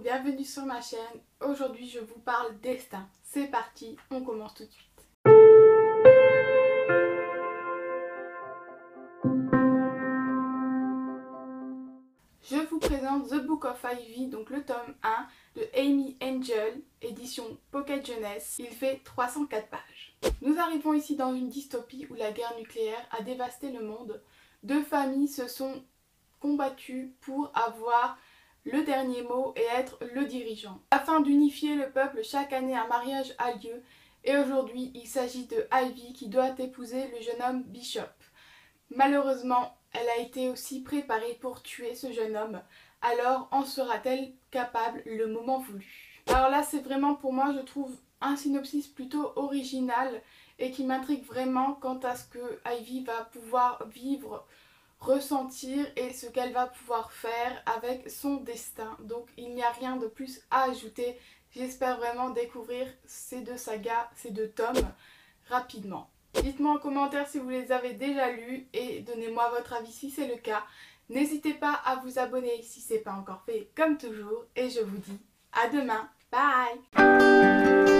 bienvenue sur ma chaîne. Aujourd'hui je vous parle destin. C'est parti, on commence tout de suite. Je vous présente The Book of Ivy, donc le tome 1 de Amy Elding, édition Pocket Jeunesse. Il fait 304 pages. Nous arrivons ici dans une dystopie où la guerre nucléaire a dévasté le monde. Deux familles se sont combattues pour avoir le dernier mot et être le dirigeant. Afin d'unifier le peuple, chaque année un mariage a lieu et aujourd'hui il s'agit de Ivy qui doit épouser le jeune homme Bishop. Malheureusement, elle a été aussi préparée pour tuer ce jeune homme, alors en sera-t-elle capable le moment voulu? Alors là c'est vraiment, pour moi je trouve, un synopsis plutôt original et qui m'intrigue vraiment quant à ce que Ivy va pouvoir vivre, ressentir et ce qu'elle va pouvoir faire avec son destin. Donc il n'y a rien de plus à ajouter. J'espère vraiment découvrir ces deux sagas, ces deux tomes rapidement. Dites-moi en commentaire si vous les avez déjà lus et donnez-moi votre avis si c'est le cas. N'hésitez pas à vous abonner si ce n'est pas encore fait comme toujours et je vous dis à demain. Bye!